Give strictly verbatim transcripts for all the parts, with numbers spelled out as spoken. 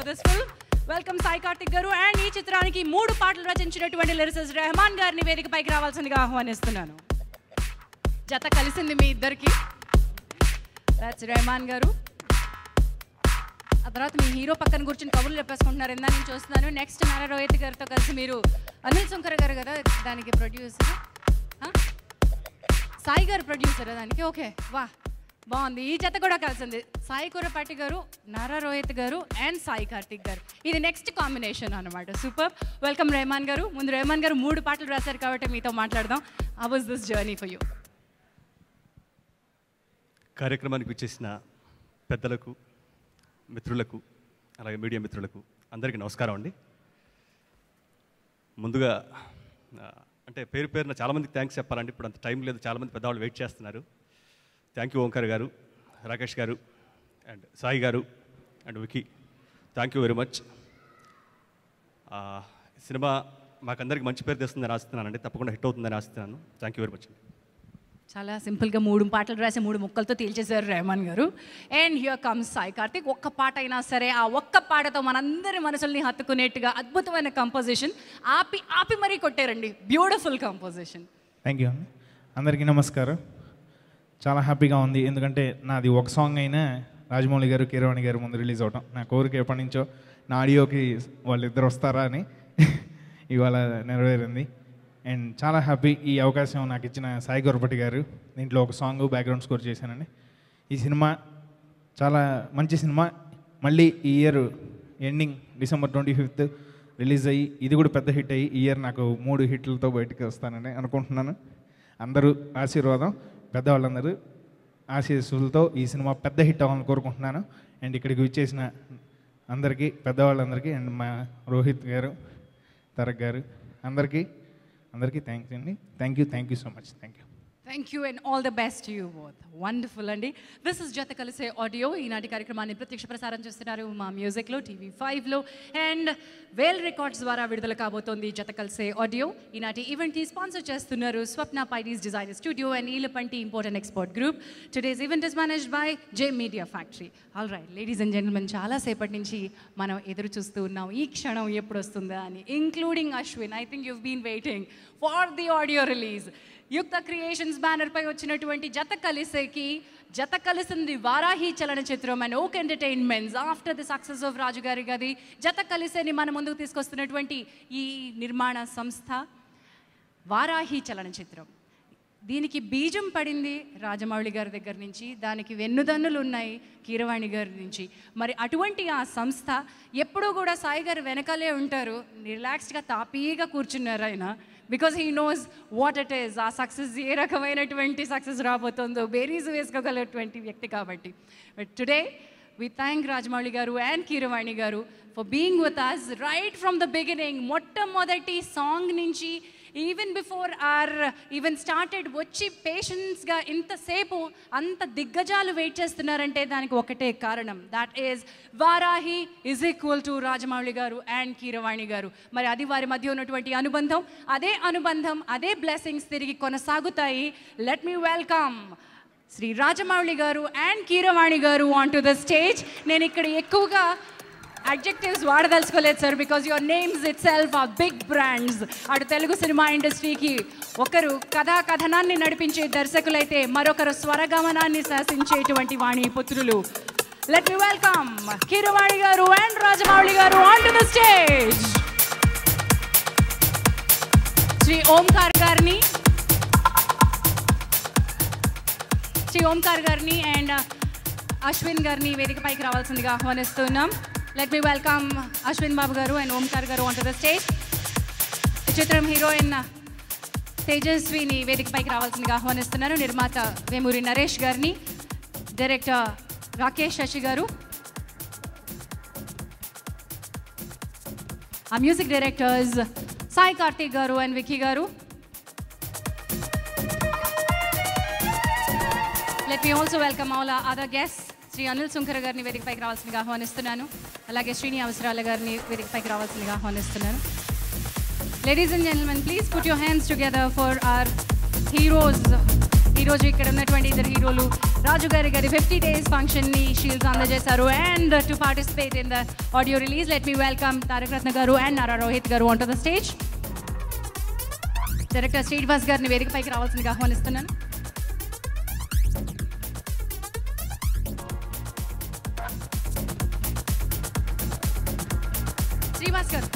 for this film. Welcome Sai Karthi Garu and ee chitraniki moodu paatlu rachinchinetuvanti lyricist Rehman Garini vedika paiki raavalsindiga aahvanistunanu. Jatha Kalise mee iddariki. That's Rehman Garu. Adarata mee hero pakkan gurchini kabulu leppeskuntunnaru endani nenu chustunanu. Next Nara Rohit garu tho kalisi meeru Anil Sunkura garu kada daniki producer. Ha? Sai garu producer daniki okay. Wow. బాగుంది. ఈ జత కూడా కలిసింది సాయి కూరపాటి గారు, నారా రోహిత్ గారు and Sai Karthik గారు. ఇది next combination అనమాట. సూపర్. వెల్కమ్ రెహమాన్ గారు. ముందు రెహమాన్ గారు మూడు పాటలు రాశారు కాబట్టి మీతో మాట్లాడదాం. How was this journey for you? కార్యక్రమానికి వచ్చేసిన పెద్దలకు, మిత్రులకు, అలాగే మీడియా మిత్రులకు అందరికీ నమస్కారం అండి. ముందుగా అంటే పేరు పేరున చాలామందికి థ్యాంక్స్ చెప్పాలండి. ఇప్పుడు అంత టైం లేదు, చాలామంది పెద్దవాళ్ళు వెయిట్ చేస్తున్నారు. థ్యాంక్ యూ ఓంకార్ గారు, రాకేష్ గారు అండ్ సాయి గారు and Vicky, thank you very much. Cinema మాకందరికి మంచి పేరు తెస్తుందని ఆశిస్తున్నానండి, తప్పకుండా హిట్ అవుతుందని ఆశిస్తున్నాను. Thank you very much. చాలా సింపుల్గా మూడు పాటలు రాసి మూడు ముక్కలతో తేల్చేశారు రెహమాన్ గారు. And here comes Sai Karthik. ఒక్క పాట అయినా సరే, ఆ ఒక్క పాటతో మనందరి మనసుల్ని హత్తుకునేట్టుగా అద్భుతమైన కంపోజిషన్, ఆపి ఆపి మరీ కొట్టారండి. Beautiful composition. థ్యాంక్ యూ అండి. అందరికీ నమస్కారం. చాలా హ్యాపీగా ఉంది, ఎందుకంటే నాది ఒక సాంగ్ అయినా రాజమౌళి గారు, కీరవాణి గారు ముందు రిలీజ్ అవటం నా కోరిక ఎప్పటి నుంచో. నా ఆడియోకి వాళ్ళిద్దరు వస్తారా అని ఇవాళ నెరవేరింది. అండ్ చాలా హ్యాపీ ఈ అవకాశం నాకు ఇచ్చిన సాయి గొరపటి గారు. దీంట్లో ఒక సాంగ్ బ్యాక్గ్రౌండ్ స్కోర్ చేశానండి. ఈ సినిమా చాలా మంచి సినిమా. మళ్ళీ ఈ year ending December twenty fifth release అయ్యి ఇది కూడా పెద్ద హిట్ అయ్యి ఈ ఇయర్ నాకు మూడు హిట్లతో బయటకు వస్తానని అనుకుంటున్నాను. అందరూ ఆశీర్వాదం, పెద్దవాళ్ళందరూ ఆశీస్సులతో ఈ సినిమా పెద్ద హిట్ అవ్వాలని కోరుకుంటున్నాను. అండ్ ఇక్కడికి వచ్చేసిన అందరికీ, పెద్దవాళ్ళందరికీ అండ్ మా రోహిత్ గారు, తరక్ గారు అందరికీ అందరికీ థ్యాంక్స్ అండి. Thank you, thank you so much. Thank you. Thank you and all the best you both. Wonderful అండి. This is Jatha Kalise audio. ఈనాటి కార్యక్రమాన్ని ప్రత్యక్ష ప్రసారం చేస్తున్నారు మా మ్యూజిక్లో, టీవీ ఫైవ్లో అండ్ వేల్ రికార్డ్స్ ద్వారా విడుదల కాబోతోంది జత కలిసే ఆడియో. ఈనాటి ఈవెంట్ని స్పాన్సర్ చేస్తున్నారు Swapna పైడీస్ design studio and ఈలపంటి import and export group. Today's event is managed by J media factory. All right ladies and gentlemen, చాలాసేపటి నుంచి మనం ఎదురు చూస్తూ ఉన్నాం ఈ క్షణం ఎప్పుడు వస్తుందా అని. Including Ashwin, I think you've been waiting for the audio release. యుక్త క్రియేషన్స్ బ్యానర్ పై వచ్చినటువంటి జత కలిసేకి, జత కలిసింది Varahi చలనచిత్రం and Oak entertainments after the success of Raju గారి గది. జత కలిసేని మన ముందుకు తీసుకొస్తున్నటువంటి ఈ నిర్మాణ సంస్థ వారాహి చలనచిత్రం. దీనికి బీజం పడింది రాజమౌళి గారి దగ్గర నుంచి, దానికి వెన్నుదన్నులు ఉన్నాయి కీరవాణి గారి నుంచి. మరి అటువంటి ఆ సంస్థ ఎప్పుడూ కూడా సాయి గారు వెనకాలే ఉంటారు. రిలాక్స్డ్గా తాపీగా కూర్చున్నారు ఆయన. Because he knows what it is. ఆ సక్సెస్ ఏ రకమైనటువంటి సక్సెస్ రాబోతుందో బేరీస్ వేసుకోగలటువంటి వ్యక్తి కాబట్టి. But today we thank Rajamouli గారు and Keeravani garu for being with us right from the beginning. మొట్టమొదటి సాంగ్ నుంచి even before are even started వచ్చి పేషెన్స్గా ఇంతసేపు అంత దిగ్గజాలు వెయిట్ చేస్తున్నారంటే దానికి ఒకటే కారణం, that is Varahi is equal to Rajamouli గారు అండ్ కీరవాణి గారు. మరి అది వారి మధ్య ఉన్నటువంటి అనుబంధం, అదే అనుబంధం, అదే బ్లెస్సింగ్స్ తిరిగి కొనసాగుతాయి. Let me welcome Shri Rajamouli గారు అండ్ కీరవాణి గారు ఆన్ టు ద స్టేజ్. నేను ఇక్కడ ఎక్కువగా అడ్జెక్టివ్స్ వాడదలుచుకోలేదు sir, because your names itself are big brands. అటు తెలుగు సినిమా ఇండస్ట్రీకి ఒకరు కథా కథనాన్ని నడిపించే దర్శకులైతే మరొకరు స్వరగమనాన్ని శాసించేటువంటి వాణి పుత్రులు. లెట్ మీ వెల్కమ్ కీరవాణి గారు అండ్ రాజమౌళి గారు on to the stage. Shri Omkar గారిని శ్రీ ఓంకార్ గారిని అండ్ అశ్విన్ గారిని వేదికపైకి రావాల్సిందిగా ఆహ్వానిస్తున్నాం. Let me welcome Ashwin Babu Garu and Omkar Garu onto the stage. The chitram heroine Tejaswini vedika paiki raavalsiniga ahvanistunnaru. Nirmata Vemuri Naresh Garini, director Rakesh Shashi Garu, our music directors Sai Karthi Garu and Vicky Garu. Let me also welcome all our other guests. Shri Anil Sunkara గారిని వేదిక పైకి రావాల్సిందిగా ఆహ్వానిస్తున్నాను. అలాగే శ్రీని అవసరాల గారిని వేదిక పైకి రావాల్సిందిగా ఆహ్వానిస్తున్నాను. Ladies and gentlemen, please put your hands together for our heroes, heroes ఈరోజు ఇక్కడ ఉన్నటువంటి ఇద్దరు హీరోలు రాజు గారి గారి ఫిఫ్టీ డేస్ ఫంక్షన్ని షీల్డ్స్ అందజేశారు. And to participate in the audio release let me welcome Tarakaratna గారు అండ్ నారా రోహిత్ గారు on to the stage. Director Srinivas గారిని వేదికపైకి రావాల్సిందిగా ఆహ్వానిస్తున్నాను. శ్రీనివాస్ గారు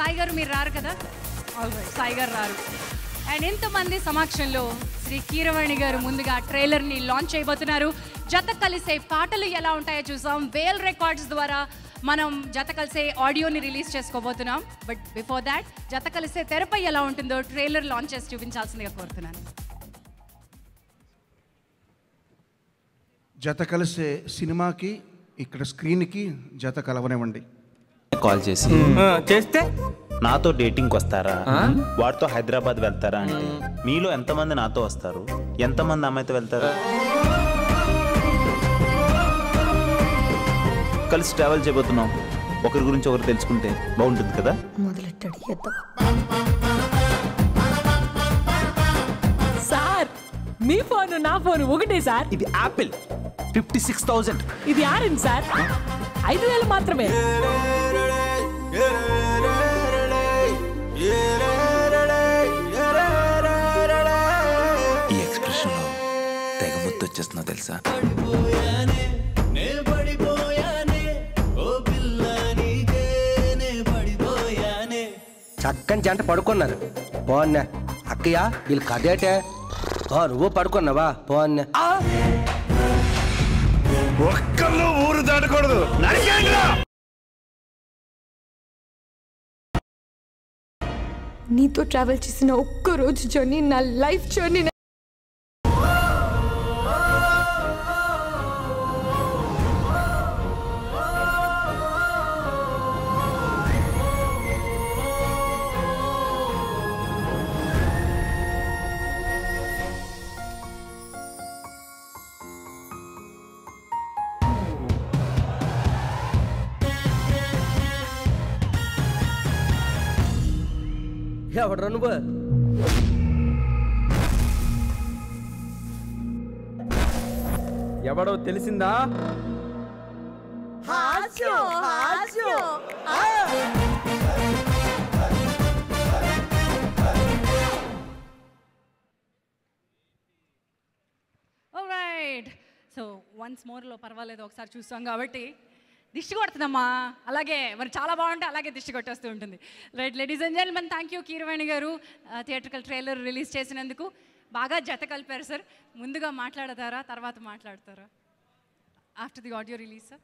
సాయి గారు మీరు రారు కదా, సాయి గారు రారు. అండ్ ఎంతమంది సమక్షంలో శ్రీ కీరవాణి గారు ముందుగా ట్రైలర్ని లాంచ్ చేయబోతున్నారు. జత కలిసే పాటలు ఎలా ఉంటాయో చూసాం. వేల్ రికార్డ్స్ ద్వారా మనం జత కలిసే ఆడియోని రిలీజ్ చేసుకోబోతున్నాం. బట్ బిఫోర్ దాట్ జత కలిసే తెరపై ఎలా ఉంటుందో ట్రైలర్ లాంచ్ చేసి చూపించాల్సిందిగా కోరుతున్నాను. జత కలిసే సినిమాకి ఇక్కడ స్క్రీన్కి జత కలవనివ్వండి. కాల్ చేసి చేస్తే నాతో డేటింగ్కి వస్తారా, వాడితో హైదరాబాద్ వెళ్తారా అంటే మీలో ఎంతమంది నాతో వస్తారు, ఎంతమంది అమ్మాయితో వెళ్తారు? కలిసి ట్రావెల్ చేయబోతున్నాం. ఒకరి గురించి ఒకరు తెలుసుకుంటే బాగుంటుంది కదా. మొదలెట్టాడు సార్, మీ ఫోన్ నా ఫోన్ ఒకటే సార్. ఇది యాపిల్ ఫిఫ్టీ సిక్స్ థౌసండ్. ఇది ఆరెంజ్ సార్, ఐదు వేలు మాత్రమే. ఈ ఎక్స్ప్రెషన్ లో తెగ ముద్దు వచ్చేస్తున్నా తెలుసా. చక్కని జంట పడుకున్నారు బాగున్నా. అక్కయ్య వీళ్ళు కదేటే, నువ్వు పడుకున్నావా బాగున్నా. ఒక్కళ్ళు ఊరు దాటకూడదు. నీతో ట్రావెల్ చేసిన ఒక్క రోజు జర్నీ నా లైఫ్ జర్నీ. ఎవడరా నువ్వు? ఎవడో తెలిసిందా? ఆల్రైట్, సో వన్స్ మోర్ లో పర్వాలేదు ఒకసారి చూస్తాం కాబట్టి దిష్టి కొడుతుందమ్మా. అలాగే మరి చాలా బాగుంటే అలాగే దిష్టి కొట్టేస్తూ ఉంటుంది. Right ladies and gentlemen, thank you Keeravani గారు థియేట్రికల్ ట్రైలర్ రిలీజ్ చేసినందుకు. బాగా జత కలిపారు సార్. ముందుగా మాట్లాడతారా తర్వాత మాట్లాడతారా? After the audio release sir,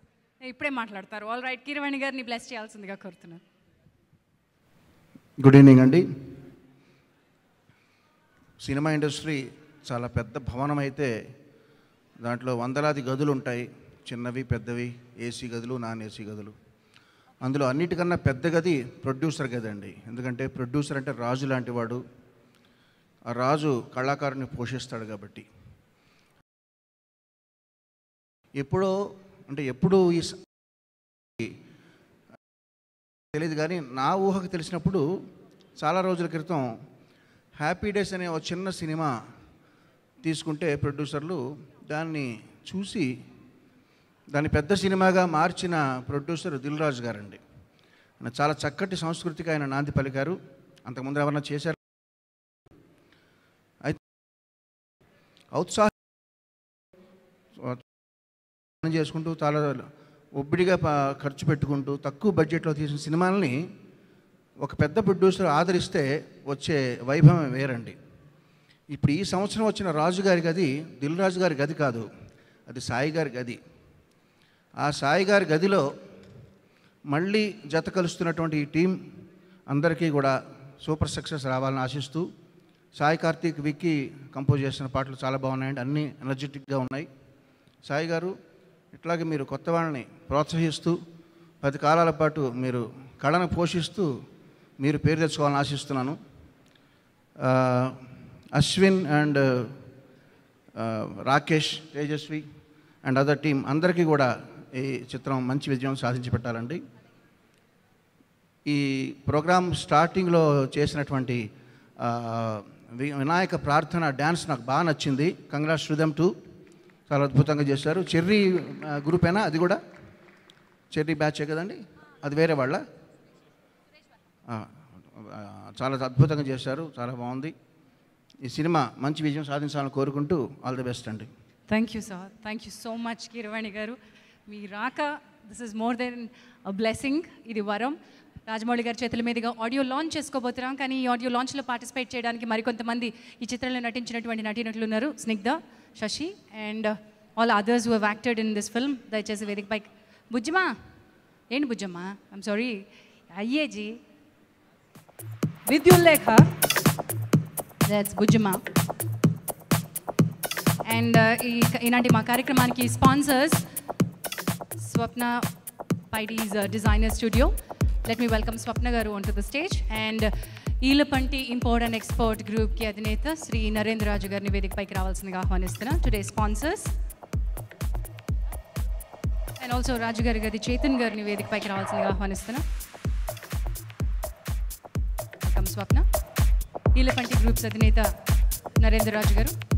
ఇప్పుడే మాట్లాడతారు. ఆల్ రైట్, కీరవాణి గారిని బ్లెస్ చేయాల్సిందిగా కోరుతున్నాను. గుడ్ ఈవినింగ్ అండి. సినిమా ఇండస్ట్రీ చాలా పెద్ద భవనం అయితే దాంట్లో వందలాది గదులు ఉంటాయి, చిన్నవి పెద్దవి, ఏసీ గదులు నాన్ ఏసీ గదులు. అందులో అన్నిటికన్నా పెద్ద గది ప్రొడ్యూసర్ గది అండి. ఎందుకంటే ప్రొడ్యూసర్ అంటే రాజు లాంటి వాడు. ఆ రాజు కళాకారుని పోషిస్తాడు కాబట్టి ఎప్పుడో అంటే ఎప్పుడు ఈ తెలియదు కానీ నా ఊహకు తెలిసినప్పుడు చాలా రోజుల క్రితం హ్యాపీ డేస్ అనే ఒక చిన్న సినిమా తీసుకుంటే ప్రొడ్యూసర్లు దాన్ని చూసి దాన్ని పెద్ద సినిమాగా మార్చిన ప్రొడ్యూసర్ దిల్ రాజు గారండి. ఆయన చాలా చక్కటి సంస్కృతికి ఆయన నాంది పలికారు. అంతకుముందు ఎవరన్నా చేశారు? అయితే ఔత్సాహం చేసుకుంటూ చాలా ఒబ్బిడిగా ఖర్చు పెట్టుకుంటూ తక్కువ బడ్జెట్లో తీసిన సినిమాలని ఒక పెద్ద ప్రొడ్యూసర్ ఆదరిస్తే వచ్చే వైభవం వేరండి. ఇప్పుడు ఈ సంవత్సరం వచ్చిన రాజు గారి గది దిల్ రాజు గారి గది కాదు, అది సాయి గారి గది. ఆ సాయి గారి గదిలో మళ్ళీ జత కలుస్తున్నటువంటి ఈ టీం అందరికీ కూడా సూపర్ సక్సెస్ రావాలని ఆశిస్తూ, సాయి కార్తీక్ విక్కీ కంపోజ్ చేసిన పాటలు చాలా బాగున్నాయండి, అన్నీ ఎనర్జెటిక్గా ఉన్నాయి. సాయి గారు ఇట్లాగే మీరు కొత్త వాళ్ళని ప్రోత్సహిస్తూ పది కాలాల పాటు మీరు కళను పోషిస్తూ మీరు పేరు తెచ్చుకోవాలని ఆశిస్తున్నాను. Ashwin and Rakesh, Tejaswi and other team అందరికీ కూడా ఈ చిత్రం మంచి విజయం సాధించి పెట్టాలండి. ఈ ప్రోగ్రామ్ స్టార్టింగ్లో చేసినటువంటి వినాయక ప్రార్థన డ్యాన్స్ నాకు బాగా నచ్చింది. కంగ్రాట్స్ టు దెమ్ టు, చాలా అద్భుతంగా చేశారు. చెర్రీ గ్రూప్ అయినా, అది కూడా చెర్రీ బ్యాచే కదండి, అది వేరే వాళ్ళ. చాలా అద్భుతంగా చేశారు, చాలా బాగుంది. ఈ సినిమా మంచి విజయం సాధించాలని కోరుకుంటూ ఆల్ ది బెస్ట్ అండి. Thank you sir, thank you so much Keeravani గారు. మీ రాక this is more than a blessing, ఇది వరం. రాజమౌళి గారి చేతుల మీదుగా ఆడియో లాంచ్ చేసుకోబోతున్నాం, కానీ ఈ ఆడియో లాంచ్లో పార్టిసిపేట్ చేయడానికి మరికొంతమంది ఈ చిత్రంలో నటించినటువంటి నటీనటులు ఉన్నారు. Snigdha, Shashi and all others who have acted in this film. దయచేసి వేదిక పైకి. బుజ్జమ్మా, ఏంటి బుజ్జమ్మా, ఐమ్ సారీ, అయ్యేజీ విద్యుల్లేఖ, దట్స్ బుజ్జమ్మా. అండ్ ఈ ఈనాటి మా కార్యక్రమానికి sponsors Swapna పైడీస్ designer studio. Let me welcome Swapna Garu onto the stage and Ilapanti Import and Export Group ki adhinetha Sri Narendra Raja garni vedik paiki raavalsiniga aahvanistunna. Today's sponsors and also Raja garu gadi Chetan garni vedik paiki raavalsiniga aahvanistunna. Welcome Swapna. Ilapanti Groups adhinetha Narendra Raja garu.